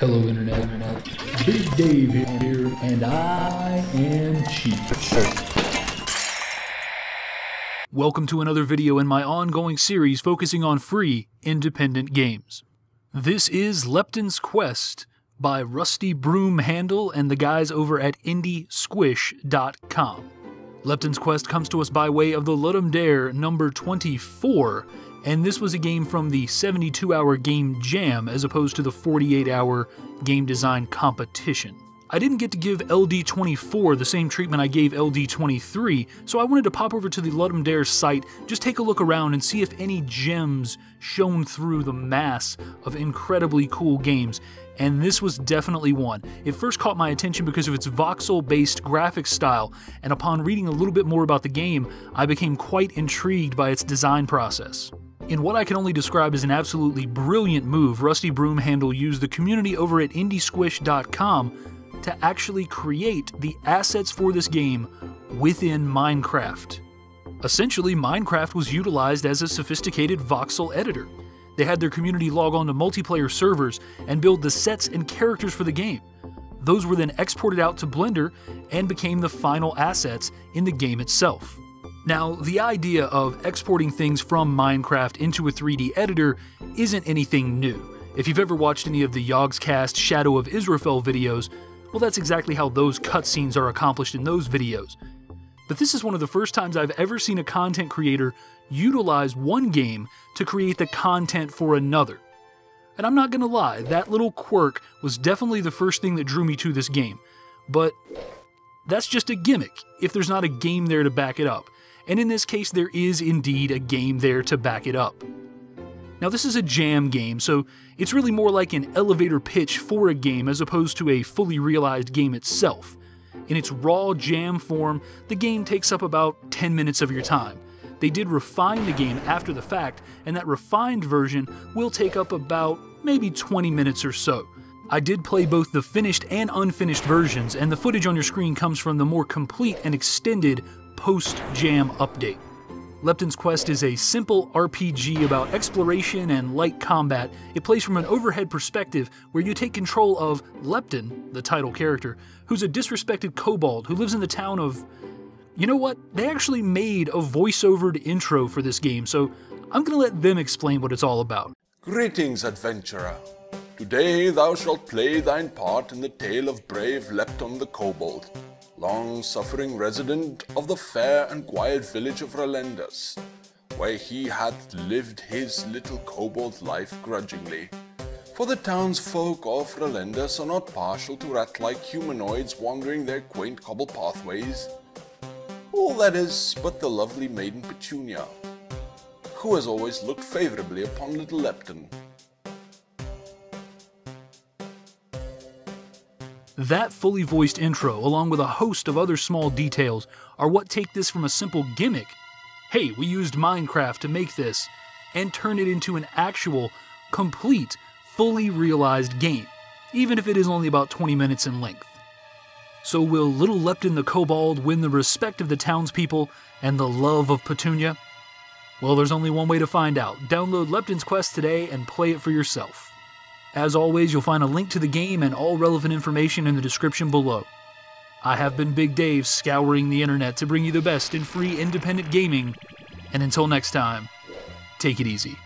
Hello, Internet. Big Dave here, and I am cheap. Welcome to another video in my ongoing series focusing on free, independent games. This is Lepton's Quest by Rusty Broomhandle and the guys over at IndieSquish.com. Lepton's Quest comes to us by way of the Ludum Dare number 24, and this was a game from the 72-hour game jam as opposed to the 48-hour game design competition. I didn't get to give LD24 the same treatment I gave LD23, so I wanted to pop over to the Ludum Dare site, just take a look around and see if any gems shone through the mass of incredibly cool games, and this was definitely one. It first caught my attention because of its voxel-based graphic style, and upon reading a little bit more about the game, I became quite intrigued by its design process. In what I can only describe as an absolutely brilliant move, Rusty Broomhandle used the community over at IndieSquish.com to actually create the assets for this game within Minecraft. Essentially, Minecraft was utilized as a sophisticated voxel editor. They had their community log on to multiplayer servers and build the sets and characters for the game. Those were then exported out to Blender and became the final assets in the game itself. Now, the idea of exporting things from Minecraft into a 3D editor isn't anything new. If you've ever watched any of the Yogscast Shadow of Israfel videos, well, that's exactly how those cutscenes are accomplished in those videos. But this is one of the first times I've ever seen a content creator utilize one game to create the content for another. And I'm not gonna lie, that little quirk was definitely the first thing that drew me to this game. But that's just a gimmick if there's not a game there to back it up. And in this case, there is indeed a game there to back it up. Now, this is a jam game, so it's really more like an elevator pitch for a game as opposed to a fully realized game itself. In its raw jam form, the game takes up about 10 minutes of your time. They did refine the game after the fact, and that refined version will take up about maybe 20 minutes or so. I did play both the finished and unfinished versions, and the footage on your screen comes from the more complete and extended post-jam update. Lepton's Quest is a simple RPG about exploration and light combat. It plays from an overhead perspective where you take control of Lepton, the title character, who's a disrespected kobold who lives in the town of... You know what? They actually made a voice-overed intro for this game, so I'm gonna let them explain what it's all about. Greetings, adventurer. Today thou shalt play thine part in the tale of brave Lepton the kobold, long-suffering resident of the fair and quiet village of Relendus, where he hath lived his little kobold life grudgingly. For the townsfolk of Relendus are not partial to rat-like humanoids wandering their quaint cobble pathways. All that is but the lovely maiden Petunia, who has always looked favorably upon little Lepton. That fully voiced intro, along with a host of other small details, are what take this from a simple gimmick, hey, we used Minecraft to make this, and turn it into an actual, complete, fully realized game, even if it is only about 20 minutes in length. So will little Lepton the kobold win the respect of the townspeople and the love of Petunia? Well, there's only one way to find out. Download Lepton's Quest today and play it for yourself. As always, you'll find a link to the game and all relevant information in the description below. I have been Big Dave, scouring the internet to bring you the best in free independent gaming, and until next time, take it easy.